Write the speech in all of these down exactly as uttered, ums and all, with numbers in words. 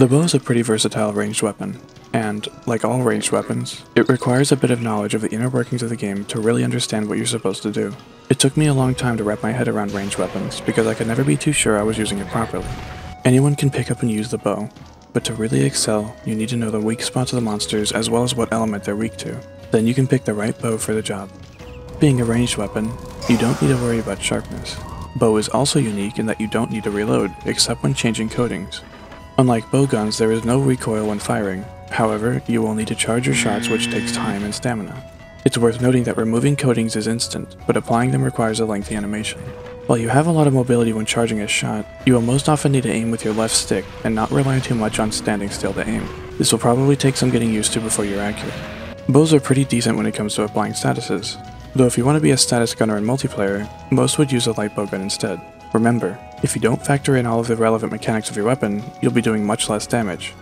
The bow is a pretty versatile ranged weapon, and, like all ranged weapons, it requires a bit of knowledge of the inner workings of the game to really understand what you're supposed to do. It took me a long time to wrap my head around ranged weapons because I could never be too sure I was using it properly. Anyone can pick up and use the bow, but to really excel, you need to know the weak spots of the monsters as well as what element they're weak to. Then you can pick the right bow for the job. Being a ranged weapon, you don't need to worry about sharpness. Bow is also unique in that you don't need to reload, except when changing coatings. Unlike bow guns, there is no recoil when firing. However, you will need to charge your shots, which takes time and stamina. It's worth noting that removing coatings is instant, but applying them requires a lengthy animation. While you have a lot of mobility when charging a shot, you will most often need to aim with your left stick and not rely too much on standing still to aim. This will probably take some getting used to before you're accurate. Bows are pretty decent when it comes to applying statuses, though if you want to be a status gunner in multiplayer, most would use a light bow gun instead. Remember, if you don't factor in all of the relevant mechanics of your weapon, you'll be doing much less damage.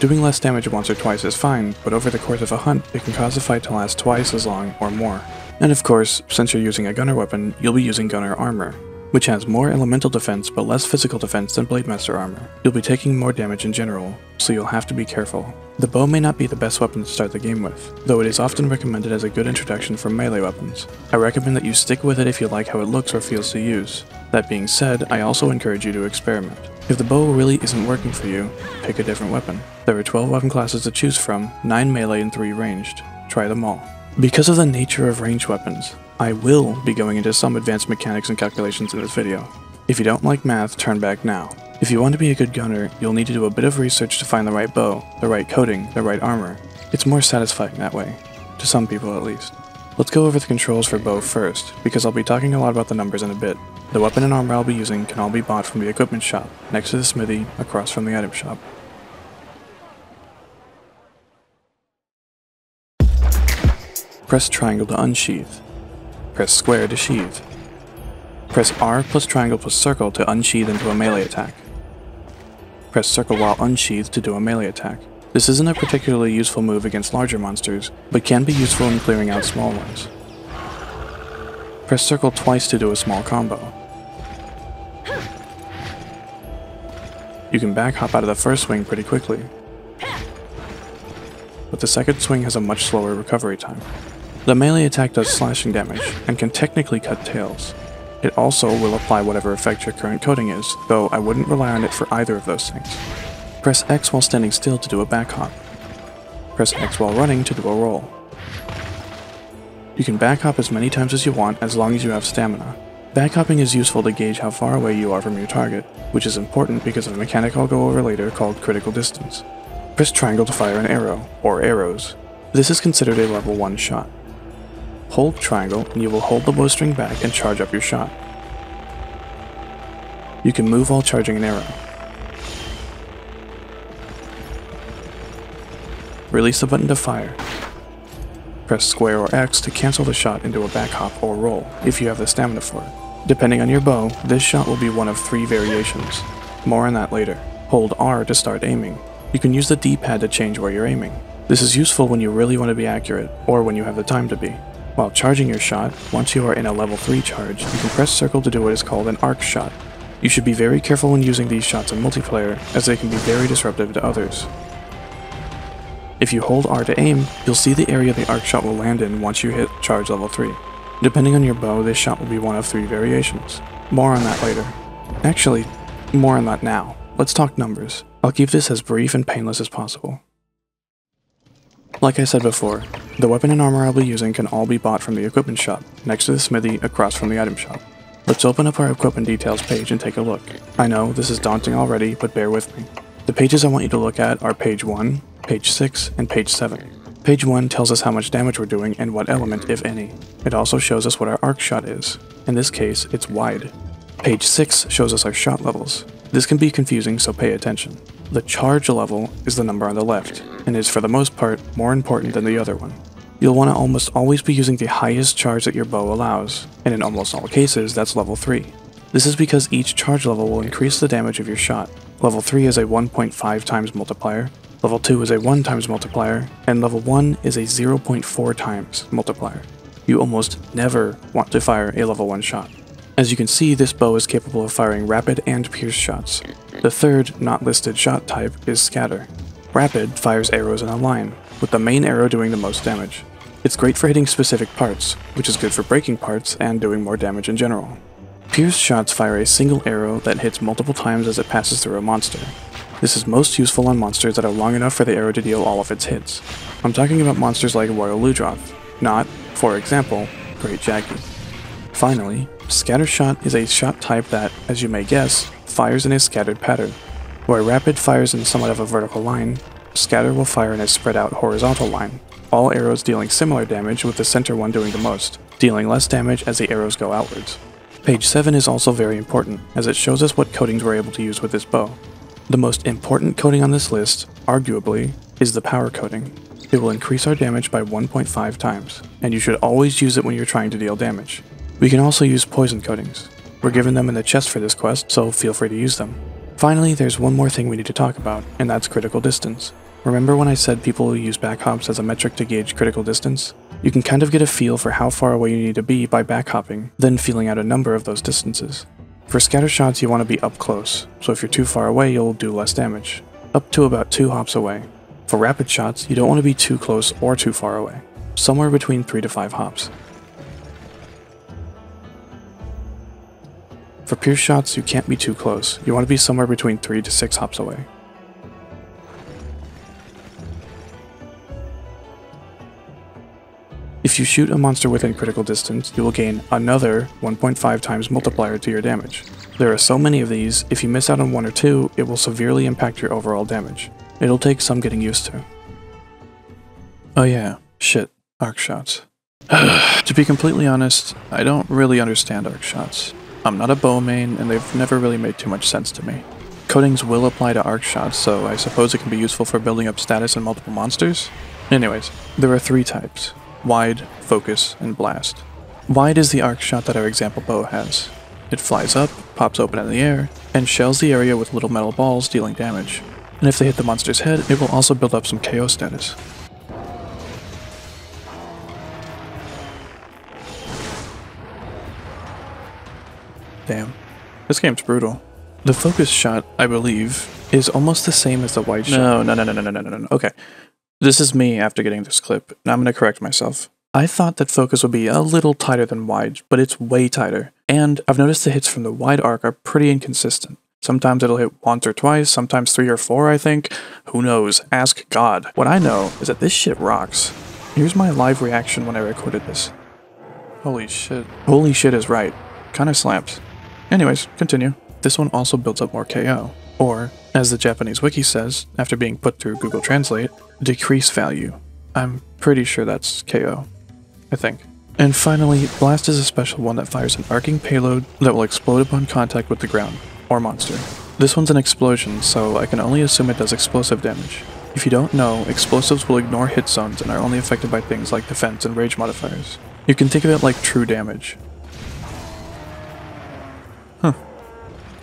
Doing less damage once or twice is fine, but over the course of a hunt, it can cause the fight to last twice as long or more. And of course, since you're using a gunner weapon, you'll be using gunner armor, which has more elemental defense but less physical defense than blademaster armor. You'll be taking more damage in general, so you'll have to be careful. The bow may not be the best weapon to start the game with, though it is often recommended as a good introduction for melee weapons. I recommend that you stick with it if you like how it looks or feels to use. That being said, I also encourage you to experiment. If the bow really isn't working for you, pick a different weapon. There are twelve weapon classes to choose from, nine melee and three ranged. Try them all. Because of the nature of ranged weapons, I will be going into some advanced mechanics and calculations in this video. If you don't like math, turn back now. If you want to be a good gunner, you'll need to do a bit of research to find the right bow, the right coating, the right armor. It's more satisfying that way. To some people at least. Let's go over the controls for bow first, because I'll be talking a lot about the numbers in a bit. The weapon and armor I'll be using can all be bought from the equipment shop, next to the smithy, across from the item shop. Press triangle to unsheath. Press square to sheath. Press R plus triangle plus circle to unsheath into a melee attack. Press circle while unsheathed to do a melee attack. This isn't a particularly useful move against larger monsters, but can be useful in clearing out small ones. Press circle twice to do a small combo. You can back hop out of the first swing pretty quickly, but the second swing has a much slower recovery time. The melee attack does slashing damage, and can technically cut tails. It also will apply whatever effect your current coating is, though I wouldn't rely on it for either of those things. Press X while standing still to do a back hop. Press X while running to do a roll. You can back hop as many times as you want as long as you have stamina. Back hopping is useful to gauge how far away you are from your target, which is important because of a mechanic I'll go over later called critical distance. Press triangle to fire an arrow, or arrows. This is considered a level one shot. Hold triangle and you will hold the bowstring back and charge up your shot. You can move while charging an arrow. Release the button to fire. Press square or X to cancel the shot into a back hop or roll, if you have the stamina for it. Depending on your bow, this shot will be one of three variations. More on that later. Hold R to start aiming. You can use the D-pad to change where you're aiming. This is useful when you really want to be accurate, or when you have the time to be. While charging your shot, once you are in a level three charge, you can press circle to do what is called an arc shot. You should be very careful when using these shots in multiplayer, as they can be very disruptive to others. If you hold R to aim, you'll see the area the arc shot will land in once you hit charge level three. Depending on your bow, this shot will be one of three variations. More on that later. Actually, more on that now. Let's talk numbers. I'll keep this as brief and painless as possible. Like I said before, the weapon and armor I'll be using can all be bought from the equipment shop, next to the smithy, across from the item shop. Let's open up our equipment details page and take a look. I know, this is daunting already, but bear with me. The pages I want you to look at are page one, page six, and page seven. Page one tells us how much damage we're doing and what element, if any. It also shows us what our arc shot is. In this case, it's wide. Page six shows us our shot levels. This can be confusing, so pay attention. The charge level is the number on the left, and is for the most part more important than the other one. You'll want to almost always be using the highest charge that your bow allows, and in almost all cases, that's level three. This is because each charge level will increase the damage of your shot. Level three is a one point five times multiplier, level two is a one times multiplier, and level one is a zero point four times multiplier. You almost never want to fire a level one shot. As you can see, this bow is capable of firing rapid and pierce shots. The third, not listed shot type, is scatter. Rapid fires arrows in a line, with the main arrow doing the most damage. It's great for hitting specific parts, which is good for breaking parts and doing more damage in general. Pierce shots fire a single arrow that hits multiple times as it passes through a monster. This is most useful on monsters that are long enough for the arrow to deal all of its hits. I'm talking about monsters like Royal Ludroth, not, for example, Great Jaggi. Finally, scatter shot is a shot type that, as you may guess, fires in a scattered pattern. Where rapid fires in somewhat of a vertical line, scatter will fire in a spread out horizontal line, all arrows dealing similar damage with the center one doing the most, dealing less damage as the arrows go outwards. Page seven is also very important, as it shows us what coatings we're able to use with this bow. The most important coating on this list, arguably, is the power coating. It will increase our damage by one point five times, and you should always use it when you're trying to deal damage. We can also use poison coatings. We're given them in the chest for this quest, so feel free to use them. Finally, there's one more thing we need to talk about, and that's critical distance. Remember when I said people use backhops as a metric to gauge critical distance? You can kind of get a feel for how far away you need to be by backhopping, then feeling out a number of those distances. For scatter shots, you want to be up close, so if you're too far away, you'll do less damage, up to about two hops away. For rapid shots, you don't want to be too close or too far away, somewhere between three to five hops. For pierce shots, you can't be too close. You want to be somewhere between three to six hops away. If you shoot a monster within critical distance, you will gain another one point five times multiplier to your damage. There are so many of these, if you miss out on one or two, it will severely impact your overall damage. It'll take some getting used to. Oh yeah, shit, arc shots. To be completely honest, I don't really understand arc shots. I'm not a bow main, and they've never really made too much sense to me. Coatings will apply to arc shots, so I suppose it can be useful for building up status in multiple monsters? Anyways, there are three types: wide, focus, and blast. Wide is the arc shot that our example bow has. It flies up, pops open in the air, and shells the area with little metal balls dealing damage. And if they hit the monster's head, it will also build up some K O status. Damn. This game's brutal. The focus shot, I believe, is almost the same as the wide shot. No, no, no, no, no, no, no, no, no. Okay. This is me after getting this clip, and I'm going to correct myself. I thought that focus would be a little tighter than wide, but it's way tighter. And I've noticed the hits from the wide arc are pretty inconsistent. Sometimes it'll hit once or twice, sometimes three or four, I think. Who knows? Ask God. What I know is that this shit rocks. Here's my live reaction when I recorded this. Holy shit. Holy shit is right. Kinda slaps. Anyways, continue. This one also builds up more K O, or, as the Japanese wiki says, after being put through Google Translate, decrease value. I'm pretty sure that's K O, I think. And finally, blast is a special one that fires an arcing payload that will explode upon contact with the ground, or monster. This one's an explosion, so I can only assume it does explosive damage. If you don't know, explosives will ignore hit zones and are only affected by things like defense and rage modifiers. You can think of it like true damage. Huh.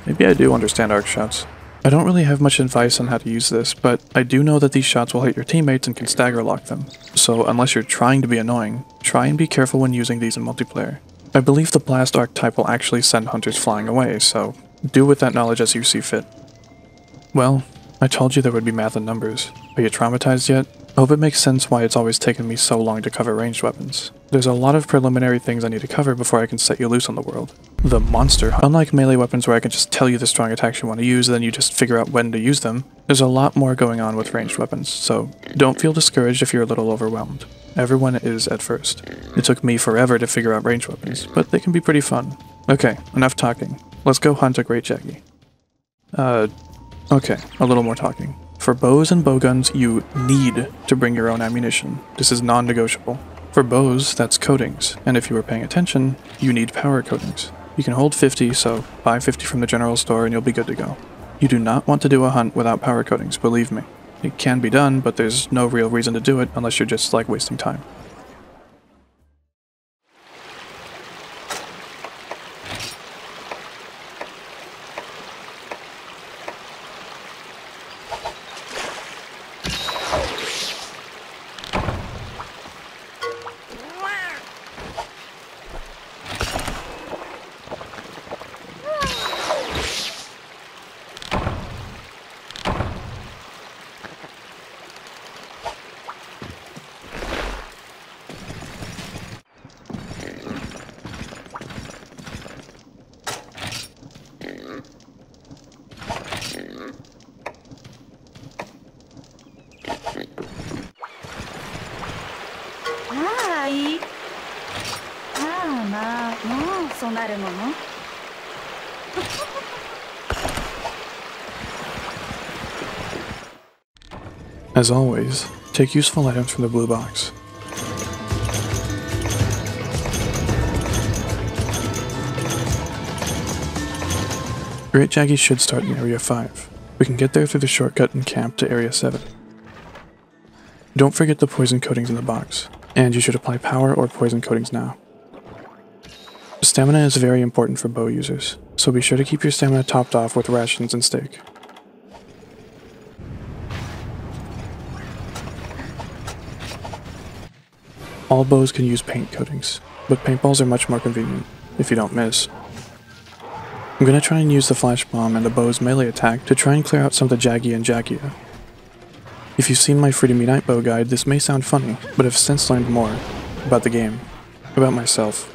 Maybe I do understand arc shots. I don't really have much advice on how to use this, but I do know that these shots will hit your teammates and can stagger lock them. So unless you're trying to be annoying, try and be careful when using these in multiplayer. I believe the blast arc type will actually send hunters flying away, so do with that knowledge as you see fit. Well, I told you there would be math and numbers. Are you traumatized yet? I hope it makes sense why it's always taken me so long to cover ranged weapons. There's a lot of preliminary things I need to cover before I can set you loose on the world. The monster hunt. Unlike melee weapons where I can just tell you the strong attacks you want to use and then you just figure out when to use them, there's a lot more going on with ranged weapons, so don't feel discouraged if you're a little overwhelmed. Everyone is at first. It took me forever to figure out ranged weapons, but they can be pretty fun. Okay, enough talking. Let's go hunt a Great Jaggi. Uh, okay, a little more talking. For bows and bowguns, you need to bring your own ammunition. This is non-negotiable. For bows, that's coatings, and if you were paying attention, you need power coatings. You can hold fifty, so buy fifty from the general store and you'll be good to go. You do not want to do a hunt without power coatings, believe me. It can be done, but there's no real reason to do it unless you're just, like, wasting time. なるもの。 As always, take useful items from the blue box. Great Jaggi should start in Area five. We can get there through the shortcut and camp to Area seven. Don't forget the poison coatings in the box, and you should apply power or poison coatings now. Stamina is very important for bow users, so be sure to keep your stamina topped off with rations and steak. All bows can use paint coatings, but paintballs are much more convenient, if you don't miss. I'm gonna try and use the flash bomb and the bow's melee attack to try and clear out some of the Jaggi and Jaggia. If you've seen my Free to Me Night Bow guide, this may sound funny, but I've since learned more about the game, about myself.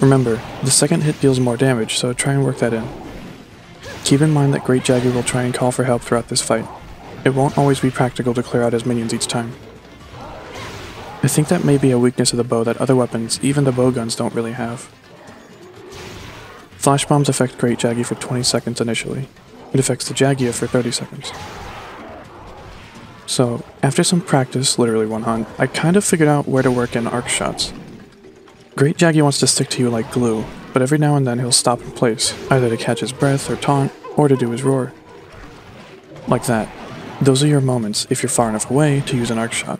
Remember, the second hit deals more damage, so try and work that in. Keep in mind that Great Jaggi will try and call for help throughout this fight. It won't always be practical to clear out his minions each time. I think that may be a weakness of the bow that other weapons, even the bow guns, don't really have. Flash bombs affect Great Jaggi for twenty seconds initially. It affects the Jaggia for thirty seconds. So, after some practice, literally one hunt, I kind of figured out where to work in arc shots. Great Jaggi wants to stick to you like glue, but every now and then he'll stop in place, either to catch his breath or taunt, or to do his roar. Like that. Those are your moments, if you're far enough away, to use an arc shot.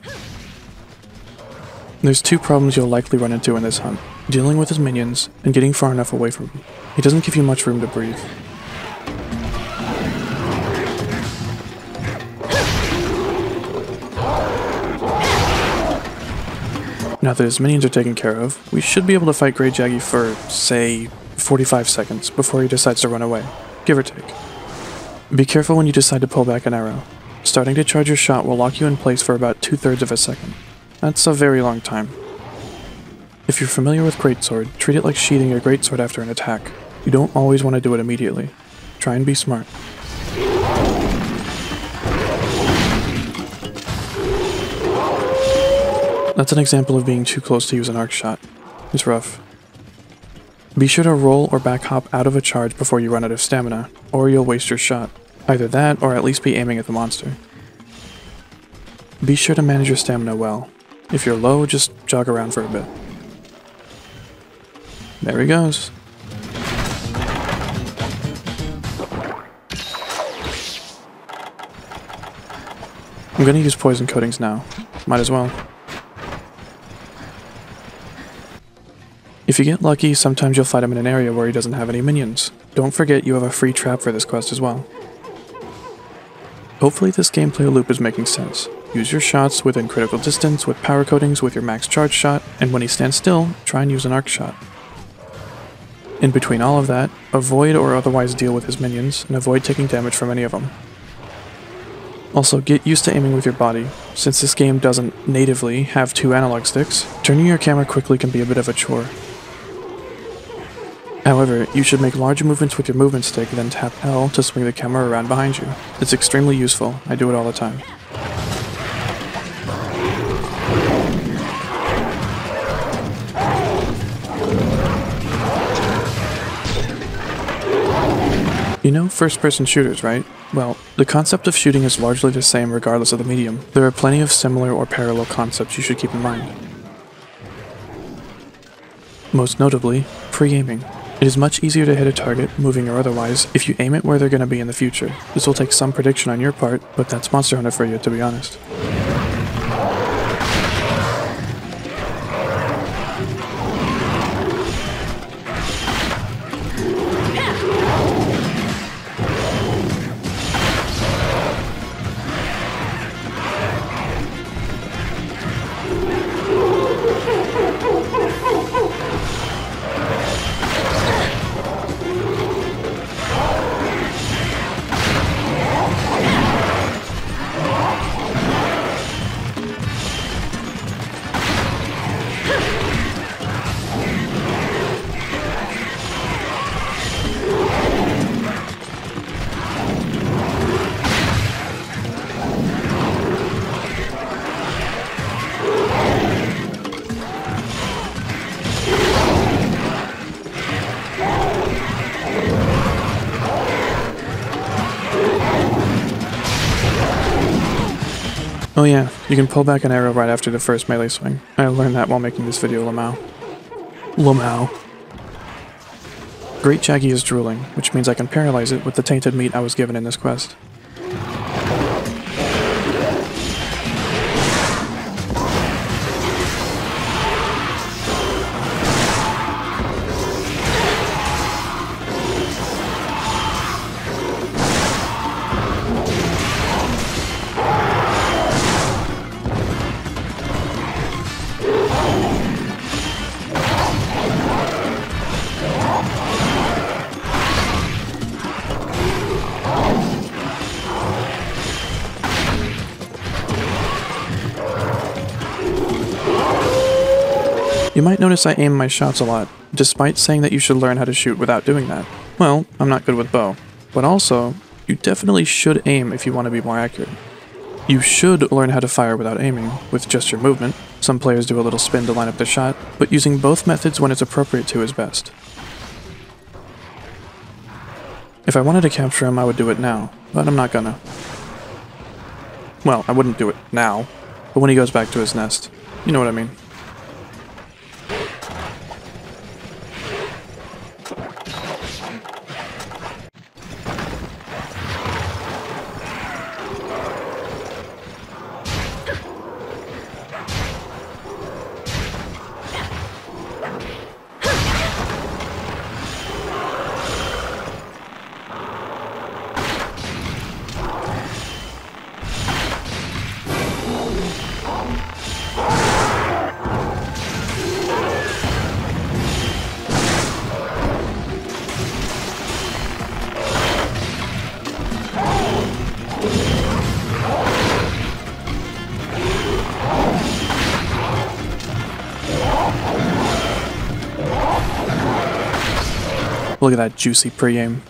There's two problems you'll likely run into in this hunt, dealing with his minions and getting far enough away from him. He doesn't give you much room to breathe. Now that his minions are taken care of, we should be able to fight Great Jaggi for, say, forty-five seconds before he decides to run away, give or take. Be careful when you decide to pull back an arrow. Starting to charge your shot will lock you in place for about two-thirds of a second. That's a very long time. If you're familiar with greatsword, treat it like sheathing your greatsword after an attack. You don't always want to do it immediately. Try and be smart. That's an example of being too close to use an arc shot. It's rough. Be sure to roll or back hop out of a charge before you run out of stamina, or you'll waste your shot. Either that, or at least be aiming at the monster. Be sure to manage your stamina well. If you're low, just jog around for a bit. There he goes. I'm gonna use poison coatings now. Might as well. If you get lucky, sometimes you'll fight him in an area where he doesn't have any minions. Don't forget you have a free trap for this quest as well. Hopefully this gameplay loop is making sense. Use your shots within critical distance, with power coatings, with your max charge shot, and when he stands still, try and use an arc shot. In between all of that, avoid or otherwise deal with his minions, and avoid taking damage from any of them. Also, get used to aiming with your body. Since this game doesn't natively have two analog sticks, turning your camera quickly can be a bit of a chore. However, you should make large movements with your movement stick, then tap L to swing the camera around behind you. It's extremely useful, I do it all the time. You know first-person shooters, right? Well, the concept of shooting is largely the same regardless of the medium. There are plenty of similar or parallel concepts you should keep in mind. Most notably, pre-aiming. It is much easier to hit a target, moving or otherwise, if you aim it where they're going to be in the future. This will take some prediction on your part, but that's Monster Hunter for you, to be honest. Oh yeah, you can pull back an arrow right after the first melee swing. I learned that while making this video, Lamau. Lamau. Great Jaggi is drooling, which means I can paralyze it with the tainted meat I was given in this quest. You might notice I aim my shots a lot, despite saying that you should learn how to shoot without doing that. Well, I'm not good with bow, but also, you definitely should aim if you want to be more accurate. You should learn how to fire without aiming, with just your movement. Some players do a little spin to line up the shot, but using both methods when it's appropriate to is best. If I wanted to capture him, I would do it now, but I'm not gonna. Well, I wouldn't do it now, but when he goes back to his nest, you know what I mean. Look at that juicy pre-aim.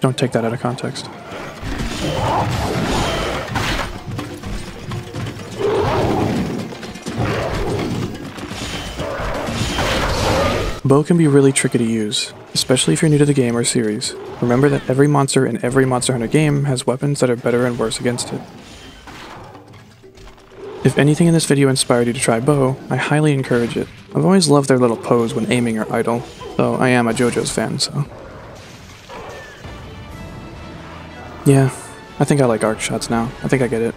Don't take that out of context. Bow can be really tricky to use, especially if you're new to the game or series. Remember that every monster in every Monster Hunter game has weapons that are better and worse against it. If anything in this video inspired you to try bow, I highly encourage it. I've always loved their little pose when aiming or idle, though I am a JoJo's fan, so... Yeah, I think I like arc shots now. I think I get it.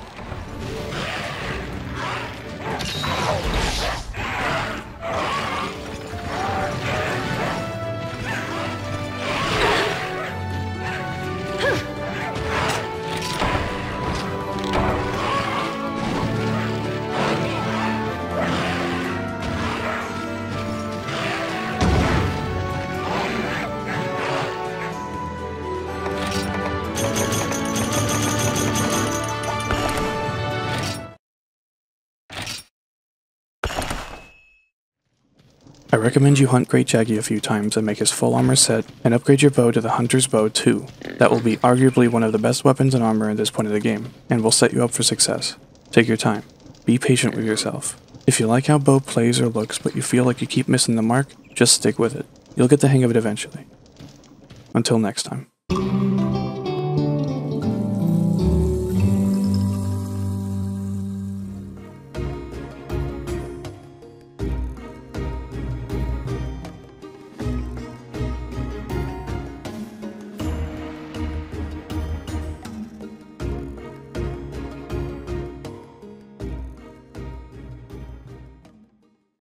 I recommend you hunt Great Jaggi a few times and make his full armor set, and upgrade your bow to the Hunter's Bow two. That will be arguably one of the best weapons and armor at this point of the game, and will set you up for success. Take your time. Be patient with yourself. If you like how bow plays or looks, but you feel like you keep missing the mark, just stick with it. You'll get the hang of it eventually. Until next time.